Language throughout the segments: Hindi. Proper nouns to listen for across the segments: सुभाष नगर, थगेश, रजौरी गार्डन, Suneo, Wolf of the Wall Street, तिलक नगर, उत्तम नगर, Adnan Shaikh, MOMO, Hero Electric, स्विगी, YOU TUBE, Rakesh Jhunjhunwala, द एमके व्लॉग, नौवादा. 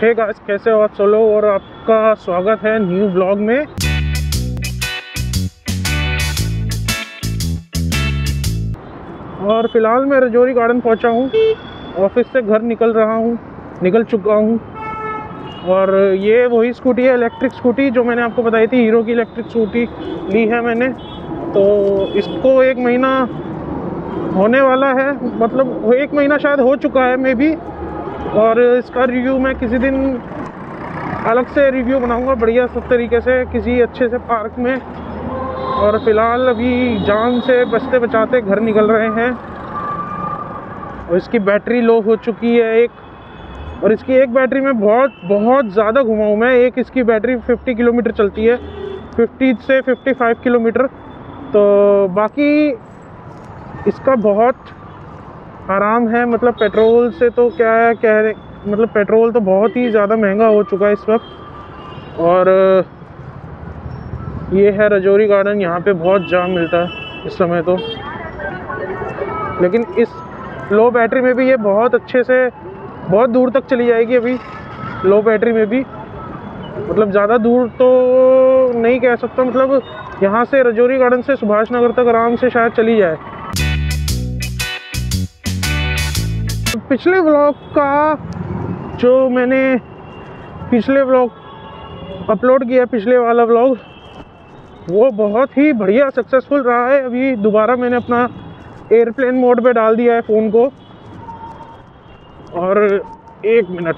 हे गाइस, कैसे हो आप सब लोग, और आपका स्वागत है न्यू ब्लॉग में। और फिलहाल मैं रजौरी गार्डन पहुंचा हूं, ऑफिस से घर निकल चुका हूं। और ये वही स्कूटी है, इलेक्ट्रिक स्कूटी, जो मैंने आपको बताई थी। हीरो की इलेक्ट्रिक स्कूटी ली है मैंने, तो इसको 1 महीना होने वाला है, मतलब 1 महीना शायद हो चुका है मे बी। और इसका रिव्यू मैं किसी दिन अलग से रिव्यू बनाऊंगा, बढ़िया सब तरीके से, किसी अच्छे से पार्क में। और फिलहाल अभी जान से बचते बचाते घर निकल रहे हैं। और इसकी बैटरी लो हो चुकी है एक, और इसकी एक बैटरी में बहुत ज़्यादा घुमाऊँ मैं। एक इसकी बैटरी 50 किलोमीटर चलती है, 50 से 55 किलोमीटर। तो बाकी इसका बहुत आराम है, मतलब पेट्रोल से तो क्या है मतलब पेट्रोल तो बहुत ही ज़्यादा महंगा हो चुका है इस वक्त। और ये है रजौरी गार्डन, यहाँ पे बहुत जाम मिलता है इस समय तो, लेकिन इस लो बैटरी में भी ये बहुत अच्छे से बहुत दूर तक चली जाएगी। अभी लो बैटरी में भी, मतलब ज़्यादा दूर तो नहीं कह सकता, मतलब यहाँ से रजौरी गार्डन से सुभाष नगर तक आराम से शायद चली जाए। पिछले व्लॉग अपलोड किया, पिछले वाला व्लॉग, वो बहुत ही बढ़िया सक्सेसफुल रहा है। अभी दोबारा मैंने अपना एयरप्लेन मोड पे डाल दिया है फ़ोन को। और 1 मिनट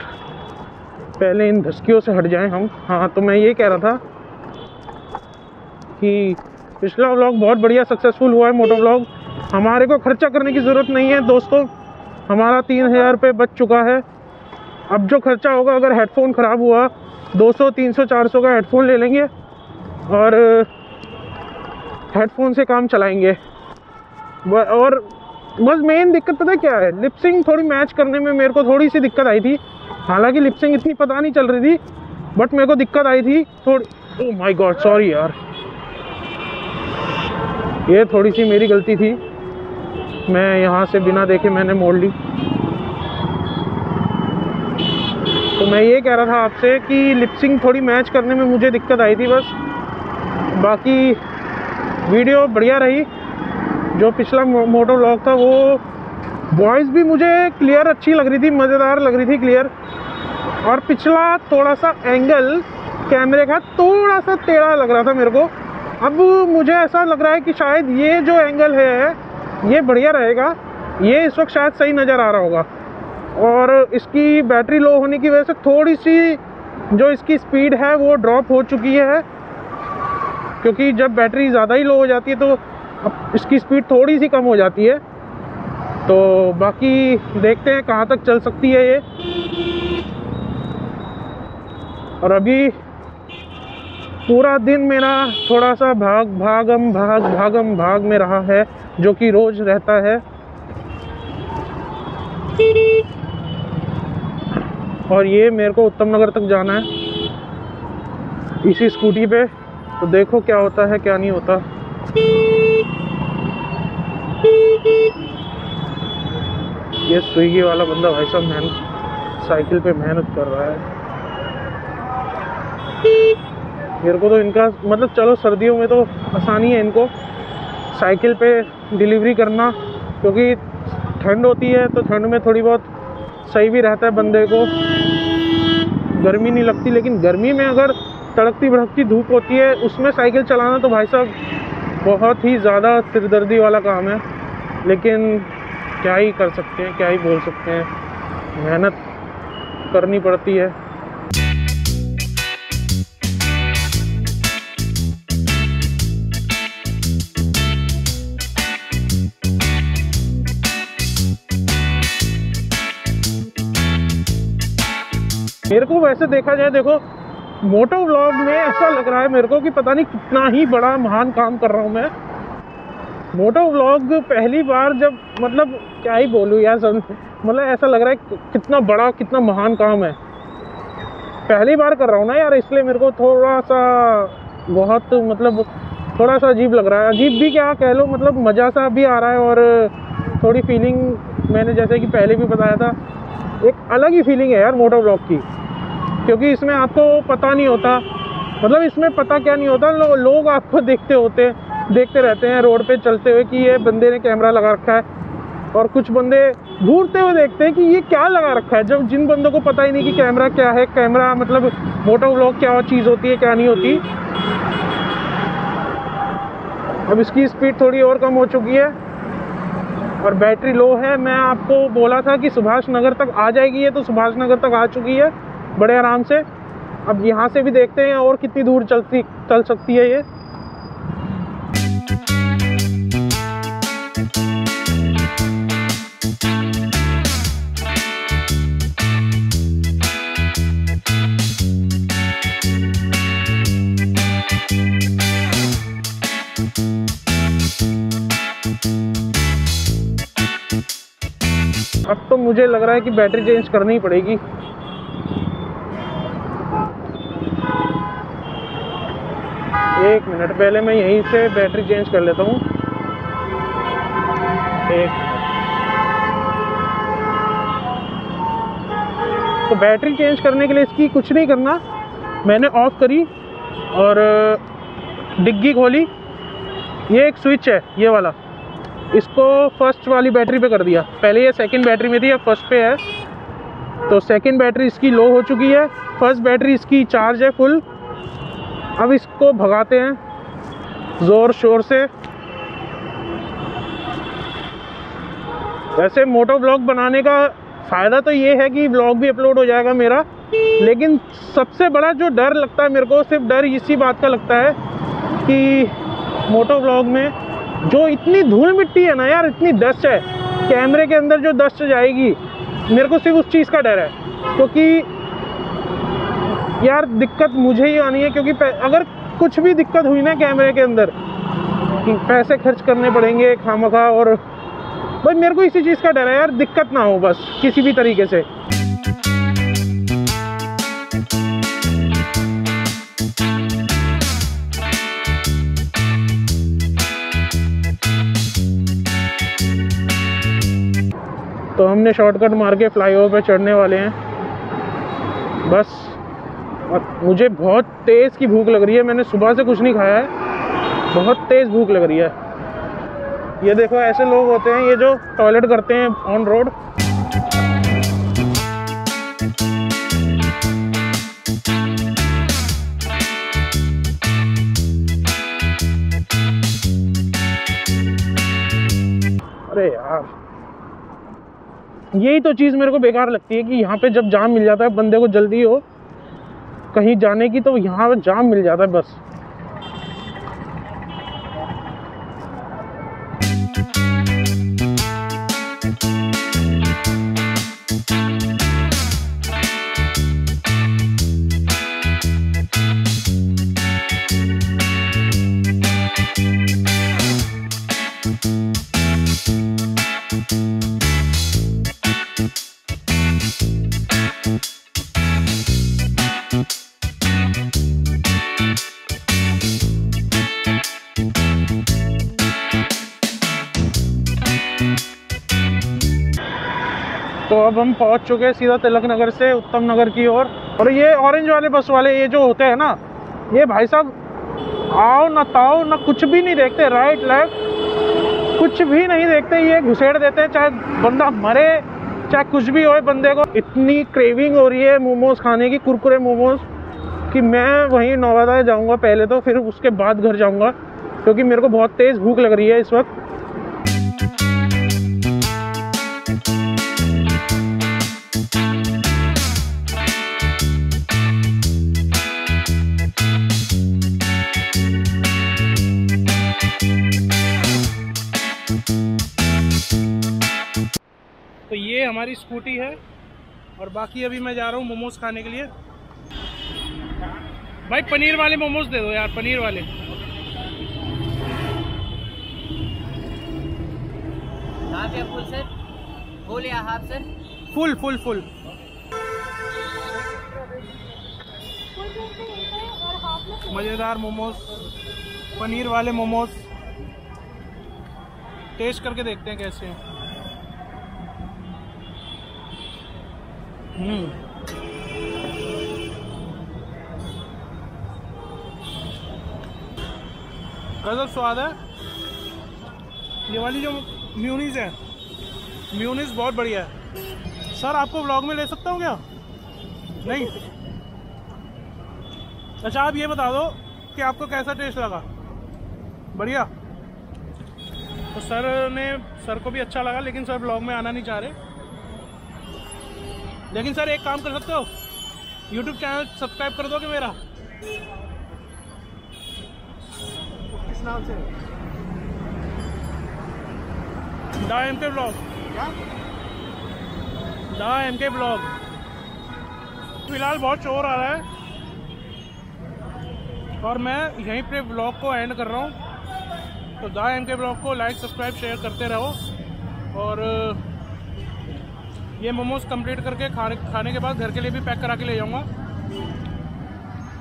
पहले इन धसकियों से हट जाएं हम। हाँ, तो मैं ये कह रहा था कि पिछला व्लॉग बहुत बढ़िया सक्सेसफुल हुआ है, मोटो व्लॉग। हमारे को खर्चा करने की ज़रूरत नहीं है दोस्तों, हमारा 3000 रुपये बच चुका है। अब जो खर्चा होगा, अगर हेडफोन ख़राब हुआ 200, 300, 400 का हेडफोन ले लेंगे और हेडफोन से काम चलाएंगे। और बस मेन दिक्कत पता है क्या है, लिपसिंग थोड़ी मैच करने में मेरे को थोड़ी सी दिक्कत आई थी। हालांकि लिपसिंग इतनी पता नहीं चल रही थी, बट मेरे को दिक्कत आई थी थोड़ी। ओह माय गॉड, सॉरी यार, ये थोड़ी सी मेरी गलती थी, मैं यहाँ से बिना देखे मैंने मोड़ ली। तो मैं ये कह रहा था आपसे कि लिपसिंग थोड़ी मैच करने में मुझे दिक्कत आई थी बस। बाकी वीडियो बढ़िया रही। जो पिछला मोटो व्लॉग था, वो वॉइस भी मुझे क्लियर अच्छी लग रही थी, मज़ेदार लग रही थी, क्लियर। और पिछला थोड़ा सा एंगल कैमरे का थोड़ा सा टेढ़ा लग रहा था मेरे को। अब मुझे ऐसा लग रहा है कि शायद ये जो एंगल है ये बढ़िया रहेगा, ये इस वक्त शायद सही नज़र आ रहा होगा। और इसकी बैटरी लो होने की वजह से थोड़ी सी जो इसकी स्पीड है वो ड्रॉप हो चुकी है, क्योंकि जब बैटरी ज़्यादा ही लो हो जाती है तो अब इसकी स्पीड थोड़ी सी कम हो जाती है। तो बाकी देखते हैं कहाँ तक चल सकती है ये। और अभी पूरा दिन मेरा थोड़ा सा भाग में रहा है, जो कि रोज़ रहता है। और ये मेरे को उत्तम नगर तक जाना है इसी स्कूटी पे, तो देखो क्या होता है क्या नहीं होता। ये स्विगी वाला बंदा भाई साहब साइकिल पे मेहनत कर रहा है। मेरे को तो इनका मतलब, चलो सर्दियों में तो आसानी है इनको साइकिल पे डिलीवरी करना, क्योंकि ठंड होती है तो ठंड में थोड़ी बहुत सही भी रहता है बंदे को, गर्मी नहीं लगती। लेकिन गर्मी में अगर तड़कती भड़कती धूप होती है, उसमें साइकिल चलाना तो भाई साहब बहुत ही ज़्यादा सिरदर्दी वाला काम है। लेकिन क्या ही कर सकते हैं, क्या ही बोल सकते हैं, मेहनत करनी पड़ती है। मेरे को वैसे देखा जाए, देखो मोटो व्लॉग में ऐसा लग रहा है मेरे को कि पता नहीं कितना ही बड़ा महान काम कर रहा हूँ मैं। मोटो व्लॉग पहली बार जब, मतलब क्या ही बोलूँ यार, मतलब ऐसा लग रहा है कितना बड़ा कितना महान काम है, पहली बार कर रहा हूँ ना यार, इसलिए मेरे को थोड़ा सा बहुत मतलब थोड़ा सा अजीब लग रहा है। अजीब भी क्या कह लो, मतलब मज़ा सा भी आ रहा है। और थोड़ी फीलिंग, मैंने जैसे कि पहले भी बताया था, एक अलग ही फीलिंग है यार मोटो व्लॉग की। क्योंकि इसमें आपको पता नहीं होता, मतलब इसमें पता क्या नहीं होता, लोग आपको देखते रहते हैं रोड पे चलते हुए कि ये बंदे ने कैमरा लगा रखा है, और कुछ बंदे घूरते हुए देखते हैं कि ये क्या लगा रखा है, जब जिन बंदों को पता ही नहीं कि कैमरा क्या है, कैमरा मतलब मोटो व्लॉग क्या चीज़ होती है क्या नहीं होती। अब इसकी स्पीड थोड़ी और कम हो चुकी है और बैटरी लो है। मैं आपको बोला था कि सुभाष नगर तक आ जाएगी है, तो सुभाष नगर तक आ चुकी है बड़े आराम से। अब यहाँ से भी देखते हैं और कितनी दूर चल सकती है ये। अब तो मुझे लग रहा है कि बैटरी चेंज करनी ही पड़ेगी। एक मिनट, पहले मैं यहीं से बैटरी चेंज कर लेता हूँ। तो बैटरी चेंज करने के लिए इसकी कुछ नहीं करना, मैंने ऑफ करी और डिग्गी खोली। ये एक स्विच है ये वाला, इसको फर्स्ट वाली बैटरी पे कर दिया। पहले ये सेकंड बैटरी में थी, अब फर्स्ट पे है। तो सेकंड बैटरी इसकी लो हो चुकी है, फर्स्ट बैटरी इसकी चार्ज है फुल। अब इसको भगाते हैं ज़ोर शोर से। वैसे मोटो व्लॉग बनाने का फ़ायदा तो ये है कि व्लॉग भी अपलोड हो जाएगा मेरा, लेकिन सबसे बड़ा जो डर लगता है मेरे को, सिर्फ डर इसी बात का लगता है कि मोटो व्लॉग में जो इतनी धूल मिट्टी है ना यार, इतनी डस्ट है, कैमरे के अंदर जो डस्ट जाएगी, मेरे को सिर्फ उस चीज़ का डर है। क्योंकि यार दिक्कत मुझे ही आनी है, क्योंकि अगर कुछ भी दिक्कत हुई ना कैमरे के अंदर कि पैसे खर्च करने पड़ेंगे खामखा, और भाई मेरे को इसी चीज़ का डर है यार, दिक्कत ना हो बस किसी भी तरीके से। तो हमने शॉर्टकट मार के फ्लाईओवर पे चढ़ने वाले हैं बस। और मुझे बहुत तेज़ की भूख लग रही है, मैंने सुबह से कुछ नहीं खाया है, बहुत तेज़ भूख लग रही है। ये देखो ऐसे लोग होते हैं ये जो टॉयलेट करते हैं ऑन रोड। अरे यार यही तो चीज़ मेरे को बेकार लगती है कि यहाँ पे जब जाम मिल जाता है, बंदे को जल्दी हो कहीं जाने की तो यहाँ पे जाम मिल जाता है बस। तो अब हम पहुंच चुके हैं सीधा तिलक नगर से उत्तम नगर की ओर। और ये ऑरेंज वाले बस वाले ये जो होते हैं ना, ये भाई साहब आओ ना ताओ ना कुछ भी नहीं देखते, राइट लेफ्ट कुछ भी नहीं देखते, ये घुसेड़ देते हैं, चाहे बंदा मरे चाहे कुछ भी होए बंदे को। इतनी क्रेविंग हो रही है मोमोज खाने की, कुरकुरे मोमोज, कि मैं वहीं नौवादा जाऊँगा पहले तो, फिर उसके बाद घर जाऊँगा, क्योंकि मेरे को बहुत तेज़ भूख लग रही है इस वक्त। तो ये हमारी स्कूटी है और बाकी अभी मैं जा रहा हूँ मोमोज खाने के लिए। भाई पनीर वाले मोमोज दे दो यार, पनीर वाले। हाफ या फुल सर? फुल या half sir? Full full full. मज़ेदार मोमोज, पनीर वाले मोमोज, टेस्ट करके देखते हैं कैसे हैं। गजब स्वाद है। ये वाली जो म्यूनीज़ है, म्यूनीज़ बहुत बढ़िया है। सर आपको व्लॉग में ले सकता हूँ क्या? नहीं? अच्छा आप ये बता दो कि आपको कैसा टेस्ट लगा? बढ़िया। तो सर को भी अच्छा लगा, लेकिन सर व्लॉग में आना नहीं चाह रहे। लेकिन सर एक काम कर सकते हो, यूट्यूब चैनल सब्सक्राइब कर दोगे मेरा? किस नाम से? द एमके व्लॉग। फिलहाल बहुत शोर आ रहा है और मैं यहीं पे व्लॉग को एंड कर रहा हूँ। तो द एमके व्लॉग को लाइक, सब्सक्राइब, शेयर करते रहो। और ये मोमोज कंप्लीट करके खाने के बाद घर के लिए भी पैक करा के ले जाऊँगा।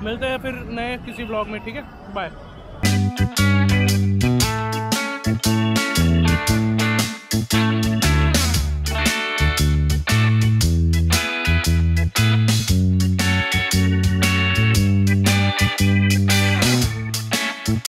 मिलते हैं फिर नए किसी व्लॉग में, ठीक है? बाय।